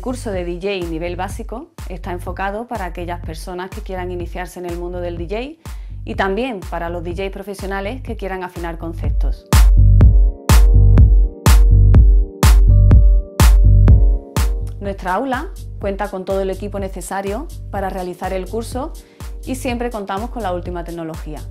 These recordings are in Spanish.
El curso de DJ nivel básico está enfocado para aquellas personas que quieran iniciarse en el mundo del DJ y también para los DJs profesionales que quieran afinar conceptos. Nuestra aula cuenta con todo el equipo necesario para realizar el curso y siempre contamos con la última tecnología.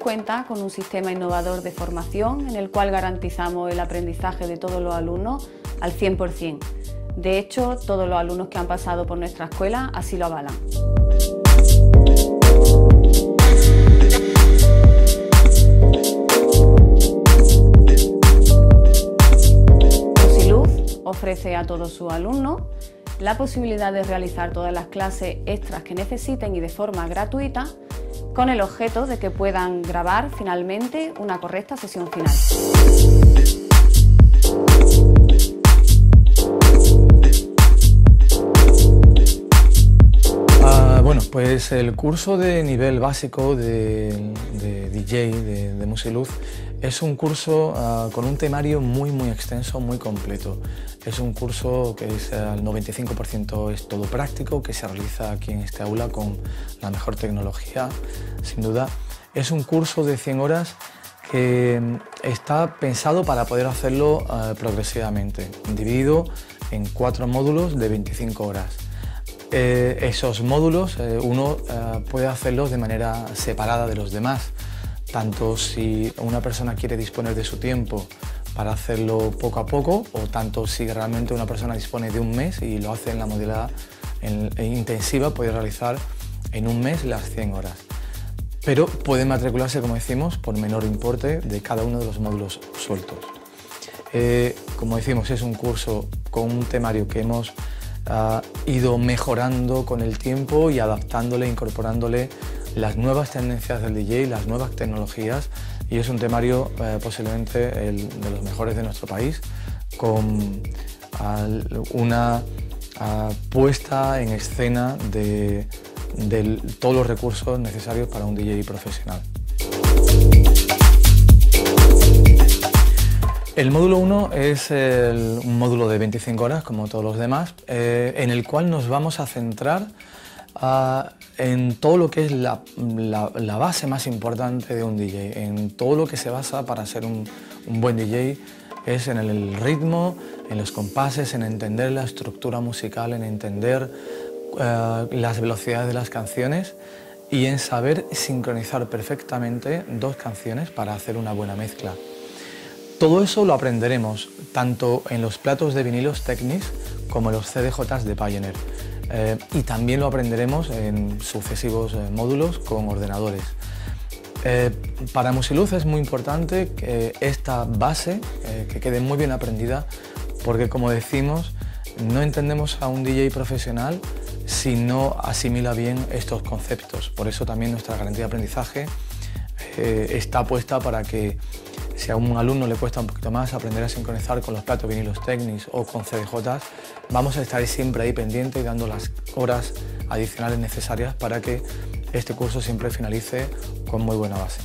Cuenta con un sistema innovador de formación en el cual garantizamos el aprendizaje de todos los alumnos al 100%. De hecho, todos los alumnos que han pasado por nuestra escuela así lo avalan. Musiluz ofrece a todos sus alumnos la posibilidad de realizar todas las clases extras que necesiten y de forma gratuita, con el objeto de que puedan grabar finalmente una correcta sesión final. Bueno, pues el curso de nivel básico de DJ de Musiluz es un curso con un temario muy extenso, muy completo. Es un curso que es, al 95% es todo práctico, que se realiza aquí en este aula con la mejor tecnología, sin duda. Es un curso de 100 horas que está pensado para poder hacerlo progresivamente, dividido en 4 módulos de 25 horas. Esos módulos uno puede hacerlos de manera separada de los demás, tanto si una persona quiere disponer de su tiempo para hacerlo poco a poco, o tanto si realmente una persona dispone de un mes y lo hace en la modalidad intensiva, puede realizar en un mes las 100 horas. Pero pueden matricularse, como decimos, por menor importe de cada uno de los módulos sueltos. Como decimos, es un curso con un temario que hemos ido mejorando con el tiempo y adaptándole, incorporándole las nuevas tendencias del DJ, las nuevas tecnologías, y es un temario posiblemente de los mejores de nuestro país, con una puesta en escena de todos los recursos necesarios para un DJ profesional. El módulo 1 es un módulo de 25 horas, como todos los demás, en el cual nos vamos a centrar en todo lo que es la base más importante de un DJ, en todo lo que se basa para ser un buen DJ, es en el ritmo, en los compases, en entender la estructura musical, en entender las velocidades de las canciones y en saber sincronizar perfectamente dos canciones para hacer una buena mezcla. Todo eso lo aprenderemos tanto en los platos de vinilos Technics como en los CDJs de Pioneer. Y también lo aprenderemos en sucesivos módulos con ordenadores. Para Musiluz es muy importante esta base que quede muy bien aprendida, porque, como decimos, no entendemos a un DJ profesional si no asimila bien estos conceptos. Por eso también nuestra garantía de aprendizaje está puesta para que, si a un alumno le cuesta un poquito más aprender a sincronizar con los platos vinilos Technics o con CDJs, vamos a estar siempre ahí pendiente y dando las horas adicionales necesarias para que este curso siempre finalice con muy buena base.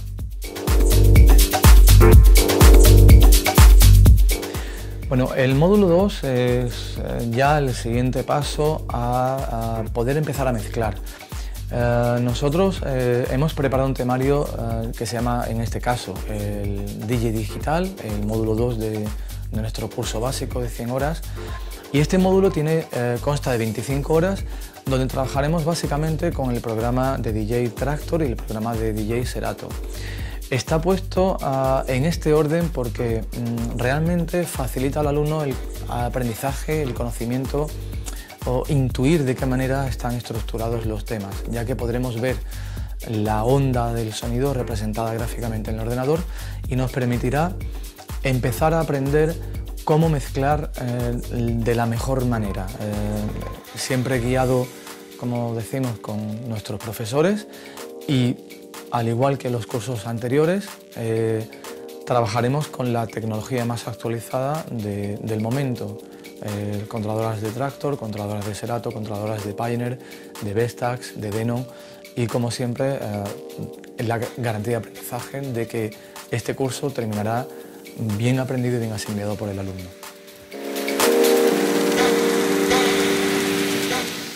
Bueno, el módulo 2 es ya el siguiente paso a poder empezar a mezclar. Nosotros hemos preparado un temario que se llama, en este caso, el DJ Digital, el módulo 2 de nuestro curso básico de 100 horas. Y este módulo consta de 25 horas, donde trabajaremos básicamente con el programa de DJ Traktor y el programa de DJ Serato. Está puesto en este orden porque realmente facilita al alumno el aprendizaje, el conocimiento, o intuir de qué manera están estructurados los temas, ya que podremos ver la onda del sonido representada gráficamente en el ordenador y nos permitirá empezar a aprender cómo mezclar de la mejor manera, siempre guiado, como decimos, con nuestros profesores, y al igual que en los cursos anteriores trabajaremos con la tecnología más actualizada del momento. Controladoras de Traktor, controladoras de Serato, controladoras de Pioneer, de Vestax, de Denon, y como siempre la garantía de aprendizaje de que este curso terminará bien aprendido y bien asimilado por el alumno.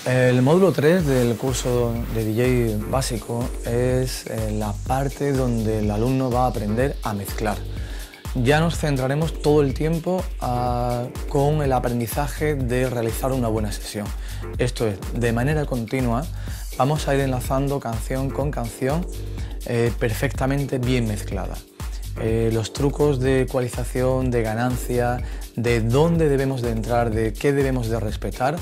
El módulo 3 del curso de DJ básico es la parte donde el alumno va a aprender a mezclar. Ya nos centraremos todo el tiempo con el aprendizaje de realizar una buena sesión. Esto es, de manera continua, vamos a ir enlazando canción con canción perfectamente bien mezclada. Los trucos de ecualización, de ganancia, de dónde debemos de entrar, de qué debemos de respetar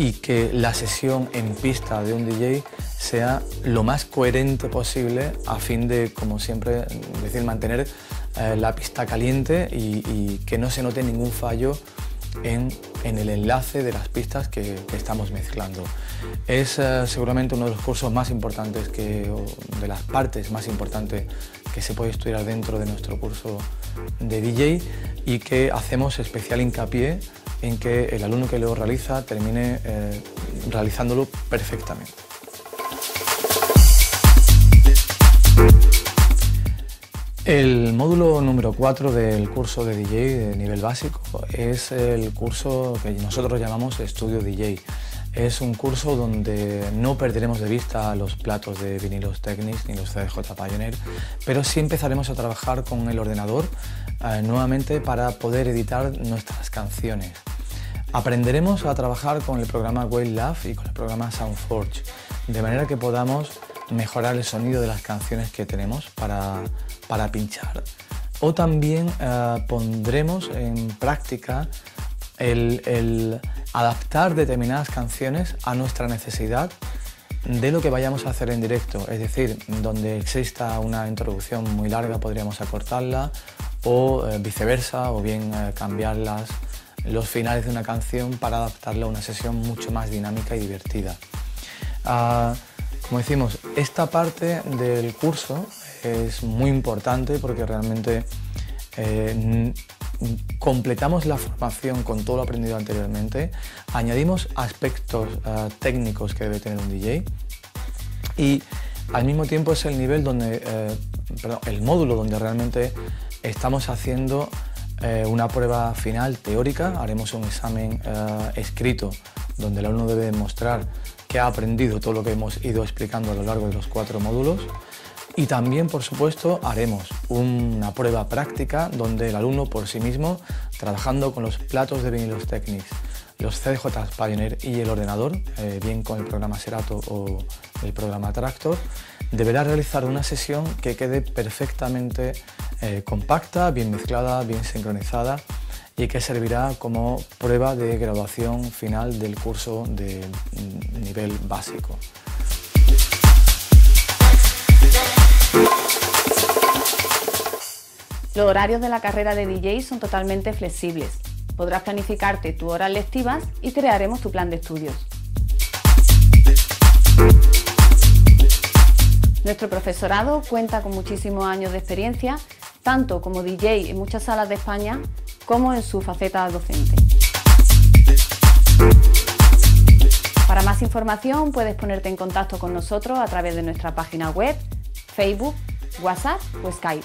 y que la sesión en pista de un DJ sea lo más coherente posible a fin de, como siempre, decir, mantener la pista caliente y que no se note ningún fallo en el enlace de las pistas que estamos mezclando. Es seguramente uno de los cursos más importantes, de las partes más importantes que se puede estudiar dentro de nuestro curso de DJ y que hacemos especial hincapié en que el alumno que lo realiza termine realizándolo perfectamente. El módulo número 4 del curso de DJ de nivel básico es el curso que nosotros llamamos Estudio DJ. Es un curso donde no perderemos de vista los platos de vinilos Technics ni los CDJ Pioneer, pero sí empezaremos a trabajar con el ordenador nuevamente para poder editar nuestras canciones. Aprenderemos a trabajar con el programa WaveLab y con el programa Soundforge, de manera que podamos mejorar el sonido de las canciones que tenemos para pinchar. O también pondremos en práctica el adaptar determinadas canciones a nuestra necesidad de lo que vayamos a hacer en directo. Es decir, donde exista una introducción muy larga podríamos acortarla o viceversa, o bien cambiar los finales de una canción para adaptarla a una sesión mucho más dinámica y divertida. Como decimos, esta parte del curso es muy importante porque realmente completamos la formación con todo lo aprendido anteriormente, añadimos aspectos técnicos que debe tener un DJ y al mismo tiempo es el módulo donde realmente estamos haciendo una prueba final teórica. Haremos un examen escrito donde el alumno debe demostrar que ha aprendido todo lo que hemos ido explicando a lo largo de los 4 módulos. Y también, por supuesto, haremos una prueba práctica donde el alumno por sí mismo, trabajando con los platos de vinilos Technics, los CDJ Pioneer y el ordenador, bien con el programa Serato o el programa Traktor, deberá realizar una sesión que quede perfectamente compacta, bien mezclada, bien sincronizada y que servirá como prueba de graduación final del curso de nivel básico. Los horarios de la carrera de DJ son totalmente flexibles. Podrás planificarte tus horas lectivas y crearemos tu plan de estudios. Nuestro profesorado cuenta con muchísimos años de experiencia, tanto como DJ en muchas salas de España, como en su faceta docente. Para más información puedes ponerte en contacto con nosotros a través de nuestra página web, Facebook, WhatsApp o Skype.